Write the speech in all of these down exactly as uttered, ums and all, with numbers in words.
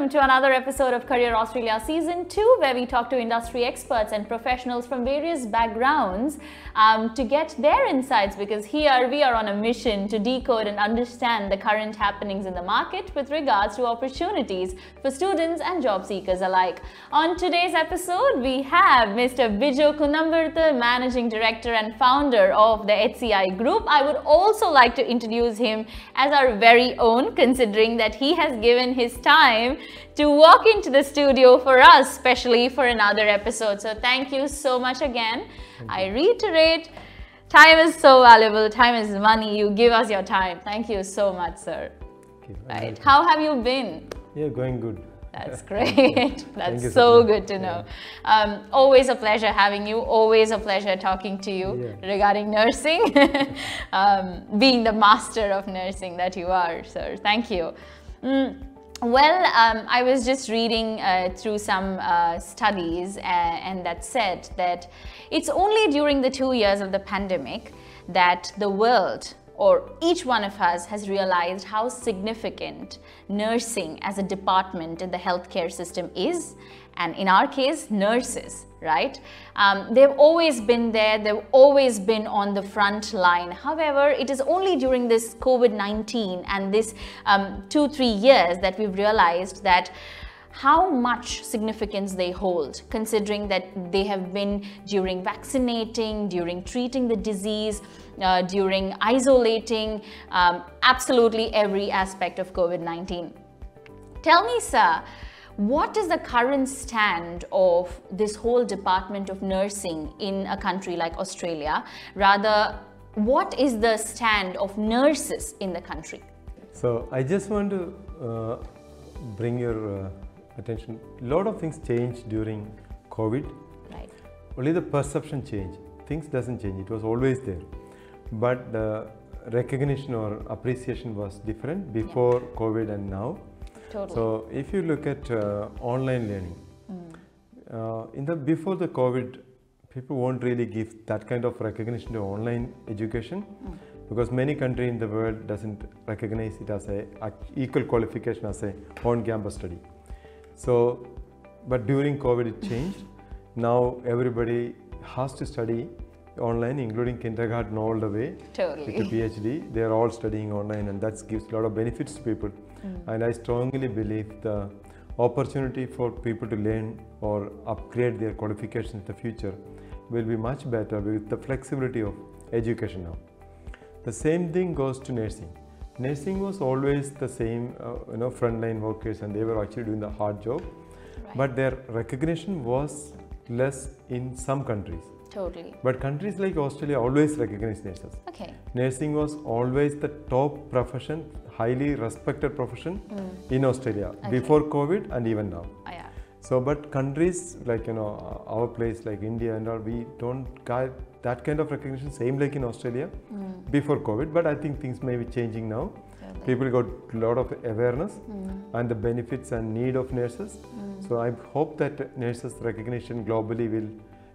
welcome to another episode of Career Australia Season two, where we talk to industry experts and professionals from various backgrounds um, to get their insights, because here we are on a mission to decode and understand the current happenings in the market with regards to opportunities for students and job seekers alike. On today's episode, we have Mister Bijo Kunnampurath, Managing Director and Founder of the H C I Group. I would also like to introduce him as our very own, considering that he has given his time to walk into the studio for us, especially for another episode. So thank you so much again. I reiterate, time is so valuable, time is money. You give us your time. Thank you so much, sir. Okay, right. How have you been? Yeah, going good. That's great. That's so, so good to know. Yeah. Um, always a pleasure having you. Always a pleasure talking to you yeah. regarding nursing, um, being the master of nursing that you are, sir. Thank you. Mm. Well, um, I was just reading uh, through some uh, studies uh, and that said that it's only during the two years of the pandemic that the world or each one of us has realized how significant nursing as a department in the healthcare system is, and in our case, nurses, right? Um, they've always been there, they've always been on the front line. However, it is only during this COVID nineteen and this um, two, three years that we've realized that how much significance they hold, considering that they have been during vaccinating, during treating the disease, uh, during isolating, um, absolutely every aspect of COVID nineteen. Tell me, sir, what is the current stand of this whole department of nursing in a country like Australia? Rather, what is the stand of nurses in the country? So I just want to uh, bring your uh, attention. A lot of things changed during COVID. Right. Only the perception changed. Things doesn't change. It was always there, but uh, recognition or appreciation was different before yeah. COVID and now. Totally. So if you look at uh, online learning, mm. uh, in the before the COVID, people won't really give that kind of recognition to online education, mm. because many country in the world doesn't recognize it as a, a equal qualification as a on-campus study. So, but during COVID it changed. Now everybody has to study online, including kindergarten all the way totally. to PhD. They are all studying online, and that gives a lot of benefits to people. Mm. And I strongly believe the opportunity for people to learn or upgrade their qualifications in the future will be much better with the flexibility of education now. The same thing goes to nursing. Nursing was always the same, uh, you know, frontline workers, and they were actually doing the hard job, right. but their recognition was less in some countries. Totally. But countries like Australia always recognize nurses. Okay. Nursing was always the top profession, highly respected profession mm. in Australia okay. before COVID and even now. Oh, yeah. So, but countries like, you know, our place like India and all, we don't get that kind of recognition, same like in Australia mm. before COVID. But I think things may be changing now. Totally. People got a lot of awareness mm. and the benefits and need of nurses. Mm. So I hope that nurses recognition globally will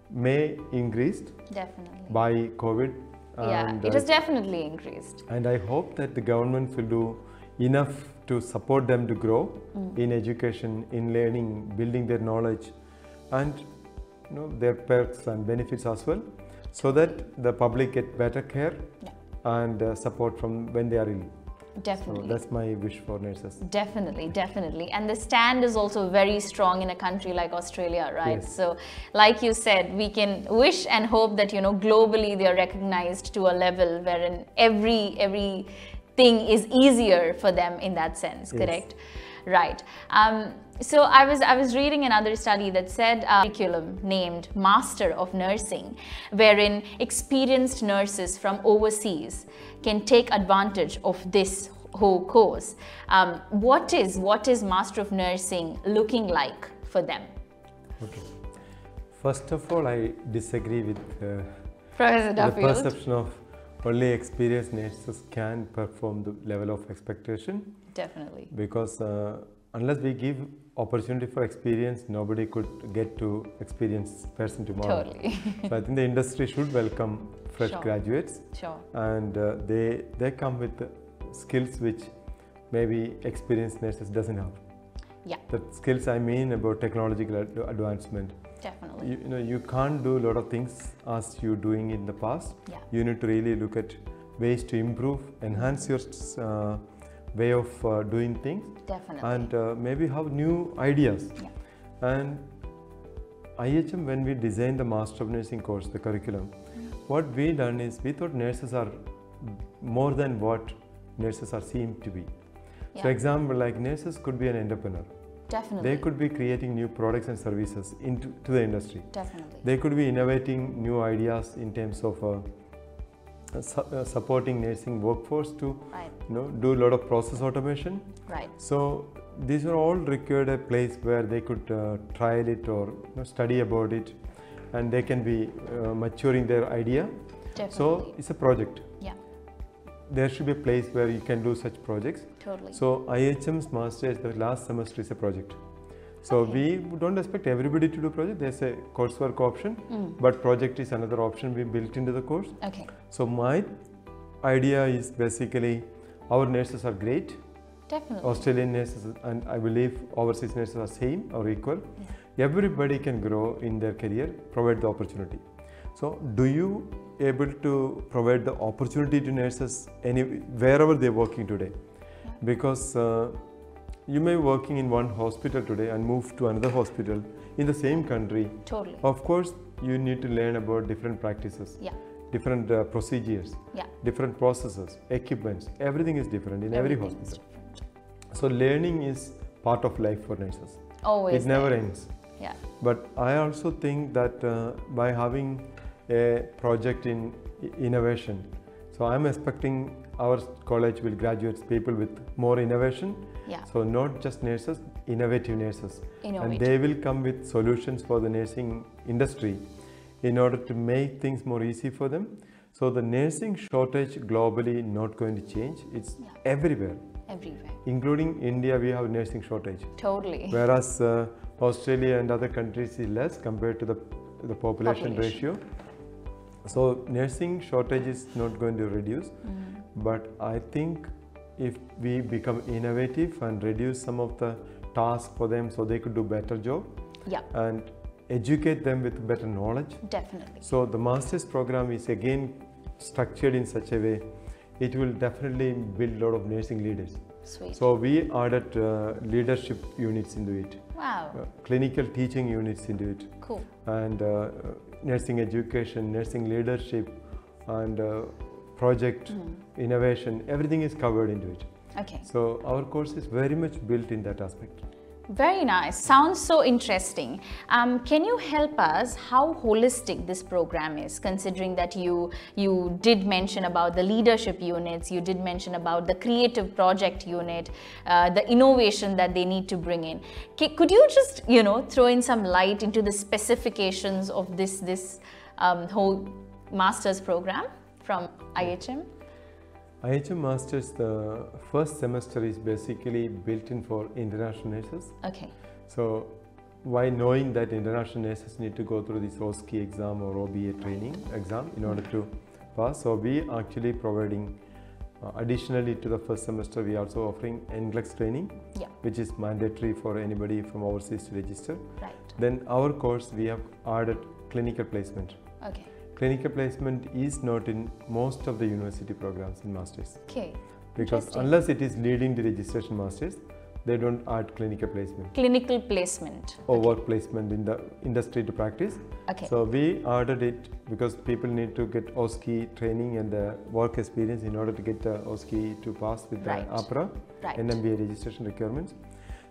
may increased definitely by COVID. And yeah, it is definitely increased. And I hope that the governments will do enough to support them to grow mm. in education, in learning, building their knowledge, and you know their perks and benefits as well, so that the public get better care yeah. and uh, support from when they are ill. Definitely. So that's my wish for nurses. Definitely, definitely. And the stand is also very strong in a country like Australia, right? Yes. So like you said, we can wish and hope that, you know, globally they are recognized to a level wherein every every thing is easier for them in that sense, yes. correct? Right. Um, so I was I was reading another study that said a curriculum named Master of Nursing, wherein experienced nurses from overseas can take advantage of this whole course. Um, what is what is Master of Nursing looking like for them? Okay. First of all, I disagree with uh, Professor Duffield. The perception of only experienced nurses can perform the level of expectation. Definitely. Because uh, unless we give opportunity for experience, nobody could get to experienced person tomorrow. Totally. So I think the industry should welcome fresh sure. graduates. Sure. And uh, they, they come with skills which maybe experienced nurses doesn't have. Yeah. The skills I mean about technological ad advancement. Definitely. You, you know, you can't do a lot of things as you're doing in the past. Yeah. You need to really look at ways to improve, enhance your uh, way of uh, doing things. Definitely. And uh, maybe have new ideas. Yeah. And I H M, when we designed the Master of Nursing course, the curriculum, mm. what we done is we thought nurses are more than what nurses are seem to be. Yeah. For example, like nurses could be an entrepreneur. Definitely. They could be creating new products and services into to the industry. Definitely. They could be innovating new ideas in terms of uh, uh, su uh, supporting nursing workforce to right. you know, do a lot of process automation. Right. So these are all required a place where they could uh, trial it or you know, study about it, and they can be uh, maturing their idea. Definitely. So it's a project. Yeah. There should be a place where you can do such projects. Totally. So I H M's Masters, the last semester is a project. So okay. we don't expect everybody to do project. There's a coursework option, mm. but project is another option we built into the course. Okay. So my idea is basically our nurses are great. Definitely. Australian nurses, and I believe overseas nurses are same or equal. Yeah. Everybody can grow in their career, provide the opportunity. So do you able to provide the opportunity to nurses any, wherever they're working today? Yeah. Because uh, you may be working in one hospital today and move to another hospital in the same country. Totally. Of course, you need to learn about different practices. Yeah. Different uh, procedures. Yeah. Different processes, equipments, everything is different in everything every hospital. So learning is part of life for nurses. Always. It never ends. Yeah. But I also think that uh, by having a project in innovation, so I'm expecting our college will graduate people with more innovation. Yeah. So not just nurses, innovative nurses. Innovative. And they will come with solutions for the nursing industry in order to make things more easy for them. So the nursing shortage globally not going to change. It's yeah. everywhere. Everywhere. Including India, we have nursing shortage. Totally. Whereas uh, Australia and other countries is less compared to the, the population, population ratio. So nursing shortage is not going to reduce, mm. but I think if we become innovative and reduce some of the tasks for them so they could do better job, yeah. and educate them with better knowledge. Definitely. So the master's program is again structured in such a way, it will definitely build a lot of nursing leaders. Sweet. So we added uh, leadership units into it. Wow. Uh, clinical teaching units into it. Cool. And uh, nursing education, nursing leadership, and uh, project mm. innovation, everything is covered into it. Okay. So our course is very much built in that aspect. Very nice. Sounds so interesting. Um, can you help us how holistic this program is, considering that you you did mention about the leadership units, you did mention about the creative project unit, uh, the innovation that they need to bring in. C could you just, you know, throw in some light into the specifications of this, this um, whole master's program from I H M? I H M Masters, the first semester is basically built in for international nurses. Okay. So, why knowing that international nurses need to go through this O S C E exam or O B A training exam in order to pass? So, we actually providing, uh, additionally to the first semester, we also offering N C L E X training, yeah. which is mandatory for anybody from overseas to register. Right. Then our course, we have added clinical placement. Okay. Clinical placement is not in most of the university programs in masters. Okay. Because unless it is leading to registration masters, they don't add clinical placement. Clinical placement. Or okay. work placement in the industry to practice. Okay. So we added it because people need to get O S C E training and the work experience in order to get the O S C E to pass with right. the APRA, right. N M B A registration requirements.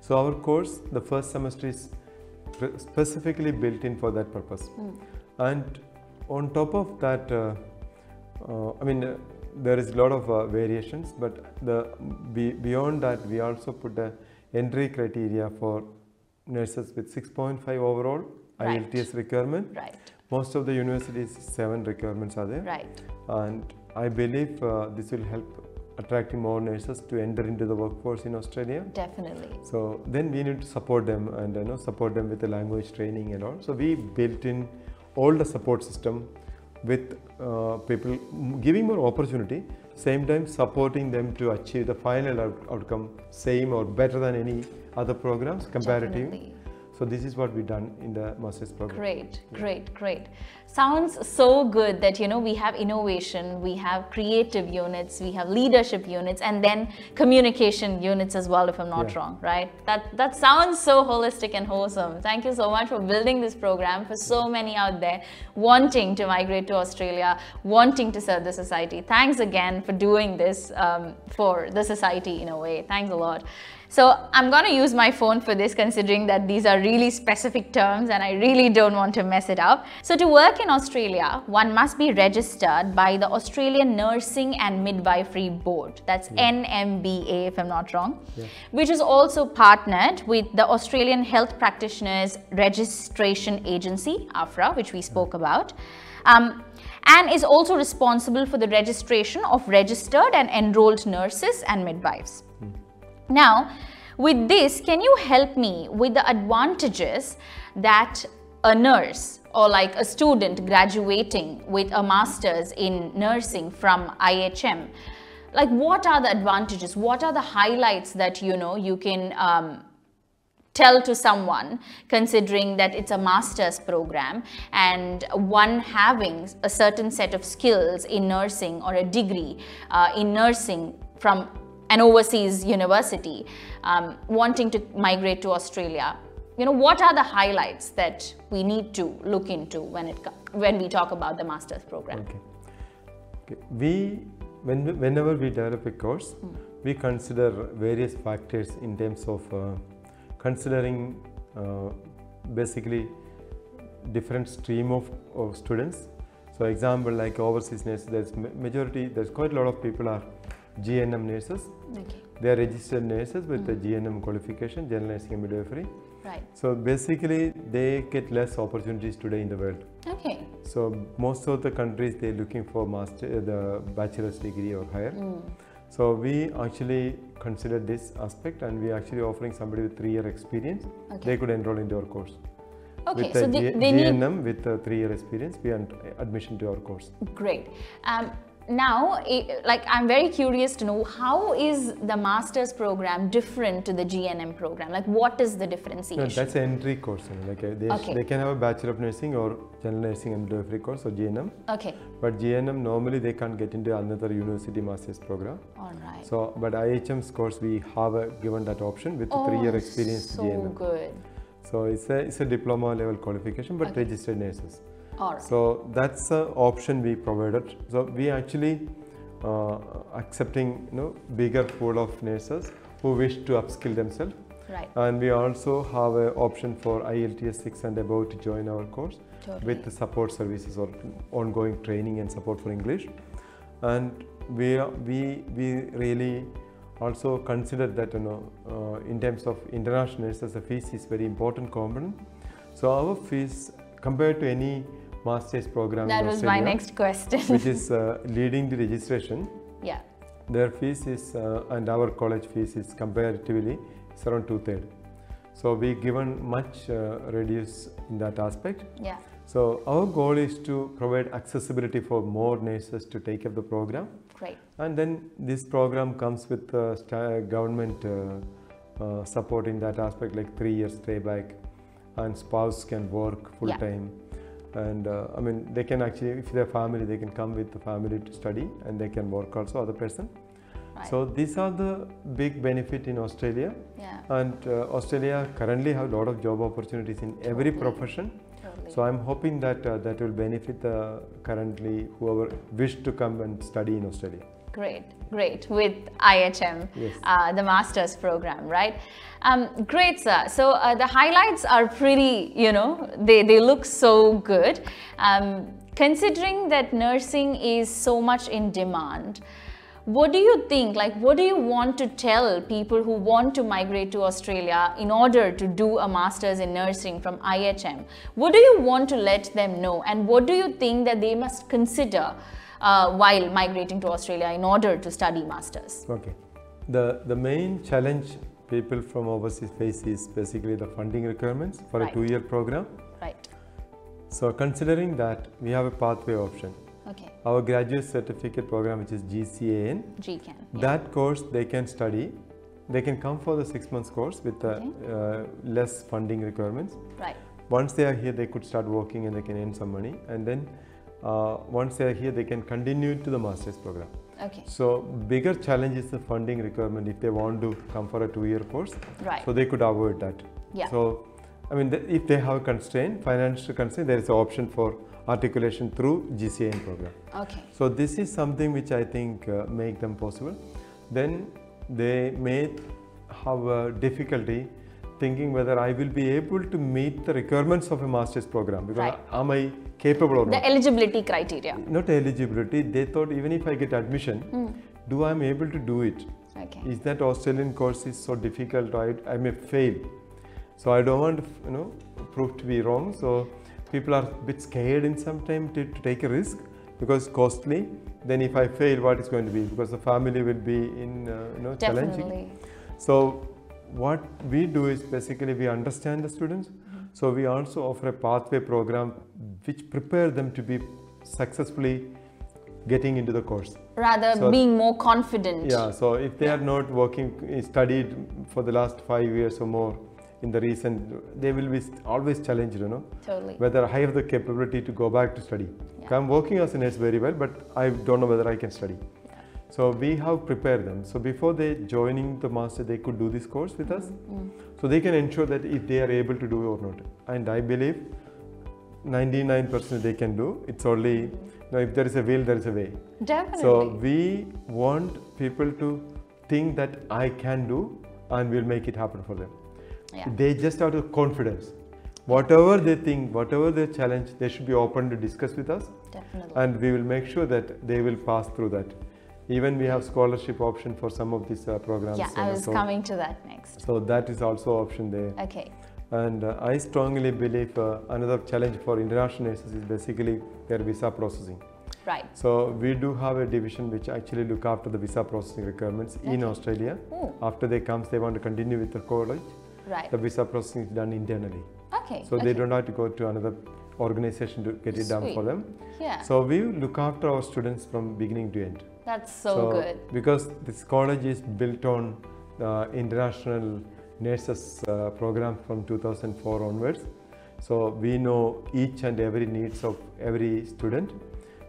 So our course, the first semester is specifically built in for that purpose. Mm. And on top of that, uh, uh, I mean, uh, there is a lot of uh, variations, but the be, beyond that, we also put the entry criteria for nurses with six point five overall right. I E L T S requirement. Right. Most of the universities, seven requirements are there. Right. And I believe uh, this will help attracting more nurses to enter into the workforce in Australia. Definitely. So then we need to support them and you know support them with the language training and all. So we built in all the support system, with uh, people, giving more opportunity, same time supporting them to achieve the final out outcome same or better than any other programs comparative. Definitely. So this is what we've done in the master's program. Great, yeah. great, great. Sounds so good that, you know, we have innovation, we have creative units, we have leadership units, and then communication units as well, if I'm not yeah. wrong, right? That, that sounds so holistic and wholesome. Thank you so much for building this program for so many out there wanting to migrate to Australia, wanting to serve the society. Thanks again for doing this um, for the society in a way. Thanks a lot. So I'm going to use my phone for this, considering that these are really specific terms and I really don't want to mess it up. So to work in Australia, one must be registered by the Australian Nursing and Midwifery Board. That's yeah. N M B A, if I'm not wrong, yeah. which is also partnered with the Australian Health Practitioners Registration Agency, APRA, which we spoke yeah. about. Um, and is also responsible for the registration of registered and enrolled nurses and midwives. Mm. Now, with this, can you help me with the advantages that a nurse or like a student graduating with a master's in nursing from I H M, like what are the advantages? What are the highlights that, you know, you can um, tell to someone, considering that it's a master's program and one having a certain set of skills in nursing or a degree uh, in nursing from an overseas university, um, wanting to migrate to Australia? You know, what are the highlights that we need to look into when it when we talk about the master's program? Okay. Okay. We, when, whenever we develop a course, mm. we consider various factors in terms of uh, considering uh, basically different stream of, of students. So, example like overseas nurses, there's majority, there's quite a lot of people are G N M nurses. Okay. They are registered nurses with mm-hmm. the G N M qualification, General Nursing and Midwifery. Right. So basically, they get less opportunities today in the world. Okay. So most of the countries, they're looking for master, the bachelor's degree or higher. Mm. So we actually consider this aspect, and we are actually offering somebody with three-year experience. Okay. They could enroll into our course. Okay, with so the they, they G N M need... with a three-year experience, we are admission to our course. Great. Um, Now, like, I'm very curious to know, how is the master's program different to the G N M program? Like, what is the differentiation? No, that's an entry course. Like, they, okay. they can have a Bachelor of Nursing or General Nursing and Midwifery course or G N M. Okay. But G N M, normally they can't get into another university master's program. All right. So, but I H M's course, we have a, given that option with oh, three-year experience so G N M. So good. So, it's a, it's a diploma level qualification, but okay. registered nurses. Right. So that's an option we provided. So we actually uh, accepting, you know, bigger pool of nurses who wish to upskill themselves. Right. And we also have an option for I E L T S six and above to join our course totally. With the support services or ongoing training and support for English. And we we we really also consider that, you know, uh, in terms of international nurses, the fees is very important component. So our fees, compared to any master's program that in Australia, was my next question which is uh, leading to registration, yeah, their fees is uh, and our college fees is comparatively it's around two-thirds, so we given much uh, reduce in that aspect. Yeah. So our goal is to provide accessibility for more nurses to take up the program. Great. And then this program comes with uh, government uh, uh, support in that aspect, like three years stay back, and spouse can work full yeah. time, and uh, I mean they can actually, if they're family, they can come with the family to study and they can work also other person. Right. So these are the big benefit in Australia. Yeah. And uh, Australia currently have a lot of job opportunities in totally. Every profession. Totally. So I'm hoping that uh, that will benefit uh, currently whoever wish to come and study in Australia. Great, great, with I H M, yes. uh, the master's program, right? Um, great, sir. So uh, the highlights are pretty, you know, they, they look so good. Um, considering that nursing is so much in demand, what do you think, like what do you want to tell people who want to migrate to Australia in order to do a master's in nursing from I H M? What do you want to let them know, and what do you think that they must consider Uh, while migrating to Australia in order to study masters? Okay. The, the main challenge people from overseas face is basically the funding requirements for right. a two-year program. Right. So considering that, we have a pathway option. Okay. Our graduate certificate program, which is G C A N. G C A N. Yeah. That course they can study. They can come for the six months course with the, okay. uh, less funding requirements. Right. Once they are here, they could start working and they can earn some money. And then uh, once they are here, they can continue to the master's program. Okay. So bigger challenge is the funding requirement if they want to come for a two-year course. Right. So they could avoid that. Yeah. So I mean, if they have a constraint, financial constraint, there is an option for articulation through G C A N program. Okay. So this is something which I think uh, make them possible. Then they may have a difficulty thinking whether I will be able to meet the requirements of a master's program, because right. am I capable or not? The eligibility criteria. Not eligibility. They thought even if I get admission, mm. do I am able to do it? Okay. Is that Australian course is so difficult? I, I may fail. So I don't want, you know, prove to be wrong. So people are a bit scared in some time to, to take a risk because costly. Then if I fail, what is going to be? Because the family will be in, uh, you know, Definitely. challenging. So what we do is basically we understand the students. Mm-hmm. So we also offer a pathway program which prepare them to be successfully getting into the course. Rather so, being more confident. Yeah. So if they yeah. are not working, studied for the last five years or more, in the recent, they will be always challenged, you know. Totally. Whether I have the capability to go back to study. Yeah. I'm working as a nurse very well, but I don't know whether I can study. Yeah. So we have prepared them. So before they joining the master, they could do this course with us. Mm. So they can ensure that if they are able to do or not. And I believe ninety-nine percent they can do. It's only, mm. you know, if there is a will, there is a way. Definitely. So we want people to think that I can do and we'll make it happen for them. Yeah. They just out of confidence, whatever they think, whatever their challenge, they should be open to discuss with us. Definitely. And we will make sure that they will pass through that. Even we have scholarship option for some of these uh, programs. Yeah, I was so, coming to that next. So that is also option there. Okay. And uh, I strongly believe uh, another challenge for international nurses is basically their visa processing. Right. So we do have a division which actually look after the visa processing requirements okay. in Australia. Ooh. After they come, they want to continue with the college. Right. The visa processing is done internally. Okay. So okay. they don't have to go to another organization to get it Sweet. done for them. Yeah. So we look after our students from beginning to end. That's so, so good. Because this college is built on uh, international nurses uh, program from two thousand four onwards. So we know each and every needs of every student.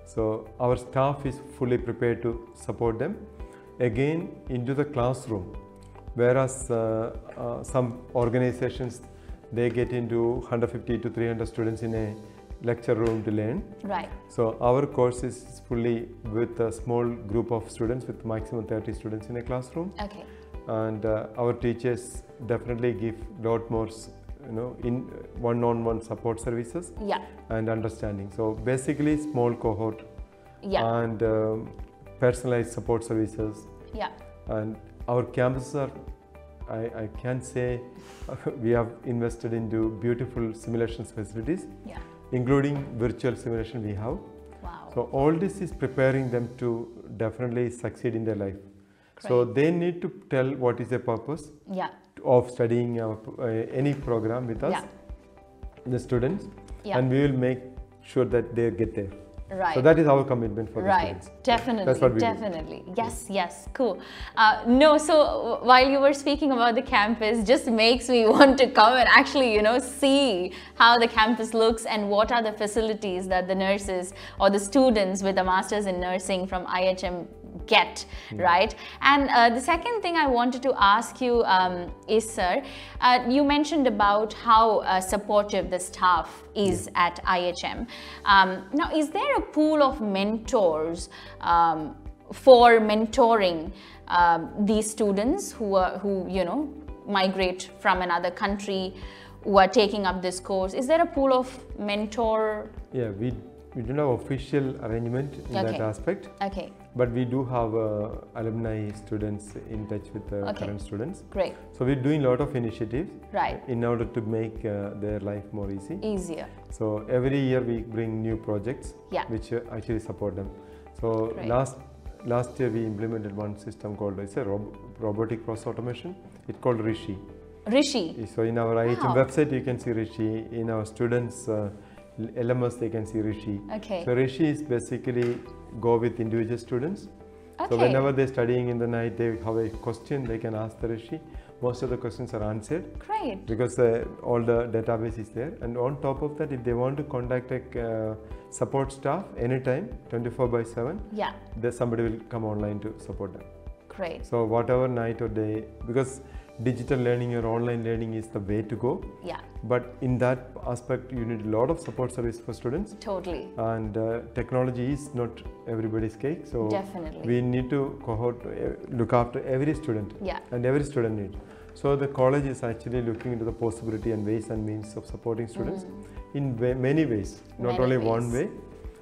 So our staff is fully prepared to support them. Again, into the classroom. Whereas uh, uh, some organizations, they get into one hundred fifty to three hundred students in a lecture room to learn. Right. So our course is fully with a small group of students with maximum thirty students in a classroom. Okay. And uh, our teachers definitely give a lot more, you know, in one-on-one support services. Yeah. And understanding. So basically small cohort. Yeah. And um, personalized support services. Yeah. And our campuses are, I, I can say, we have invested into beautiful simulation facilities, yeah. including virtual simulation we have. Wow. So all this is preparing them to definitely succeed in their life. Great. So they need to tell what is their purpose yeah. of studying our, uh, any program with us, yeah. the students, yeah. and we will make sure that they get there. Right. So that is our commitment for the right. students. Definitely. That's what we definitely. Do. Yes, yes, cool. Uh, no, so while you were speaking about the campus, just makes me want to come and actually, you know, see how the campus looks and what are the facilities that the nurses or the students with a master's in nursing from I H M get, mm. right? And uh, the second thing I wanted to ask you um, is, sir, uh, you mentioned about how uh, supportive the staff is yeah. at I H M. Um, now, is there a pool of mentors um, for mentoring uh, these students who are, who, you know, migrate from another country, who are taking up this course? Is there a pool of mentor? Yeah, we we don't have official arrangement in okay. that aspect. Okay. But we do have uh, alumni students in touch with the okay. current students. Great. So we're doing a lot of initiatives right. in order to make uh, their life more easy. Easier. So every year we bring new projects yeah. which actually support them. So Great. last last year we implemented one system called, it's a rob robotic process automation. It's called Rishi. Rishi. So in our wow. I H M website you can see Rishi. In our students' uh, L M S they can see Rishi. Okay. So Rishi is basically go with individual students. Okay. So whenever they're studying in the night, they have a question, they can ask the Rishi. Most of the questions are answered. Great. Because uh, all the database is there. And on top of that, if they want to contact a uh, support staff anytime, twenty-four by seven, yeah, there somebody will come online to support them. Great. So whatever night or day, because digital learning or online learning is the way to go. Yeah. But in that aspect, you need a lot of support service for students. Totally. And uh, technology is not everybody's cake. So definitely, we need to cohort, look after every student. Yeah. And every student need. So the college is actually looking into the possibility and ways and means of supporting students mm. in way, many ways, not many only ways. one way.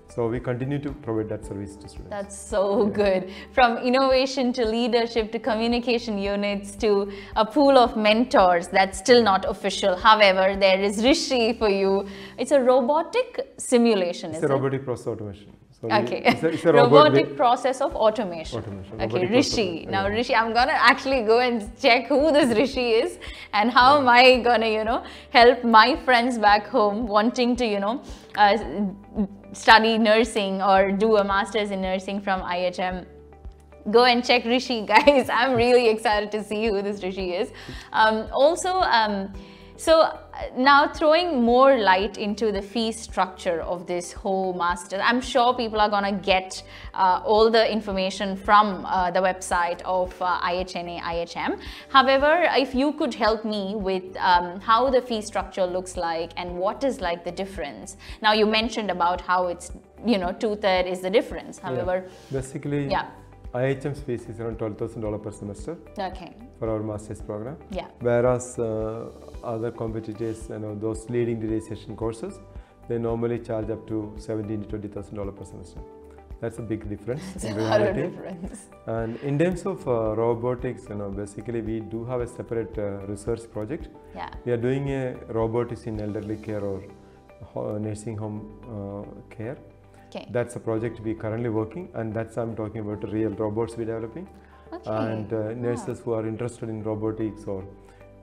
So we continue to provide that service to students. That's so yeah. good. From innovation to leadership to communication units to a pool of mentors that's still not official. However, there is Rishi for you. It's a robotic simulation, it's is a it? robotic process automation. So okay. We, it's a, it's a robotic robot process of automation. automation. Okay, Rishi. Now yeah. Rishi, I'm going to actually go and check who this Rishi is and how yeah. am I going to, you know, help my friends back home wanting to, you know, uh, study nursing or do a master's in nursing from I H M. Go and check Rishi, guys. I'm really excited to see who this Rishi is. Um, also, um, so now throwing more light into the fee structure of this whole master. I'm sure people are going to get uh, all the information from uh, the website of uh, I H N A, I H M. However, if you could help me with um, how the fee structure looks like and what is like the difference. Now you mentioned about how it's, you know, two-thirds is the difference. However, yeah. basically, yeah. I H M's fees is around twelve thousand dollars per semester. Okay. For our master's program. Yeah. Whereas uh, other competitors, you know, those leading digitization courses, they normally charge up to seventeen to twenty thousand dollars per semester. That's a big difference. It's a lot of difference. And in terms of uh, robotics, you know, basically we do have a separate uh, research project. Yeah. We are doing a robotics in elderly care or nursing home uh, care. Okay. That's a project we currently working, and that's I'm talking about real robots we're developing. Okay. And uh, nurses yeah. who are interested in robotics or,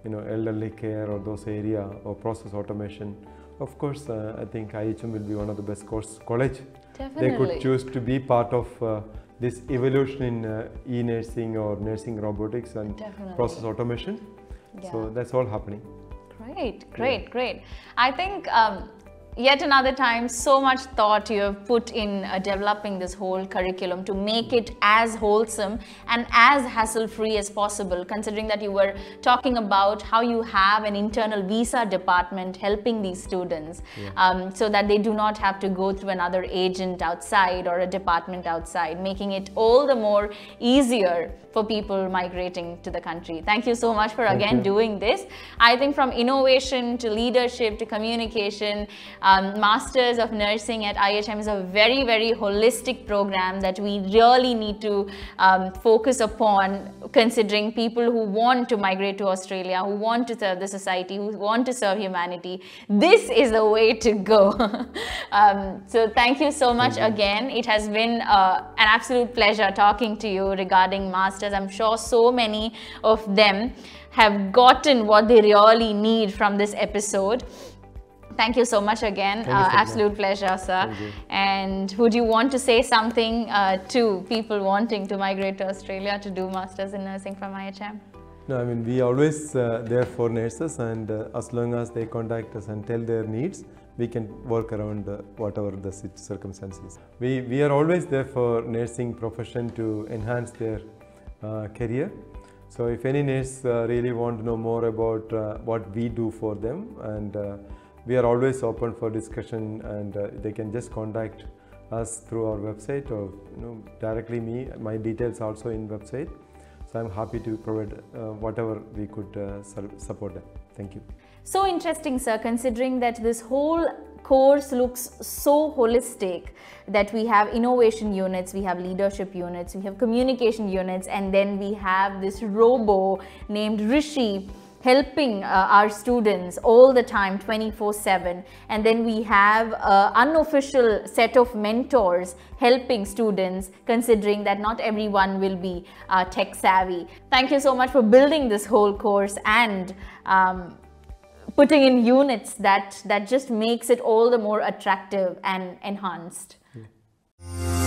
you know, elderly care or those area or process automation. Of course, uh, I think I H M will be one of the best course college. Definitely. They could choose to be part of uh, this evolution in uh, e-nursing or nursing robotics and Definitely. process automation. Yeah. So that's all happening. Great, great, yeah. great. I think um, yet another time, so much thought you have put in uh, developing this whole curriculum to make it as wholesome and as hassle-free as possible, considering that you were talking about how you have an internal visa department helping these students yeah. um, so that they do not have to go through another agent outside or a department outside, making it all the more easier for people migrating to the country. Thank you so much for Thank again you. doing this. I think from innovation to leadership to communication, Um, Masters of Nursing at I H M is a very, very holistic program that we really need to um, focus upon, considering people who want to migrate to Australia, who want to serve the society, who want to serve humanity. This is the way to go. um, so thank you so much mm-hmm. again. It has been uh, an absolute pleasure talking to you regarding Masters. I'm sure so many of them have gotten what they really need from this episode. Thank you so much again. Uh, absolute pleasure, sir. And would you want to say something uh, to people wanting to migrate to Australia to do Masters in Nursing from I H M? No, I mean, we always uh, there for nurses, and uh, as long as they contact us and tell their needs, we can work around uh, whatever the circumstances. We, we are always there for nursing profession to enhance their uh, career. So if any nurse uh, really want to know more about uh, what we do for them, and uh, we are always open for discussion, and uh, they can just contact us through our website, or, you know, directly me. My details are also in website. So I'm happy to provide uh, whatever we could uh, support them. Thank you. So interesting, sir, considering that this whole course looks so holistic, that we have innovation units, we have leadership units, we have communication units, and then we have this robo named Rishi helping uh, our students all the time, twenty-four seven. And then we have an unofficial set of mentors helping students, considering that not everyone will be uh, tech savvy. Thank you so much for building this whole course and um, putting in units that that just makes it all the more attractive and enhanced. Yeah.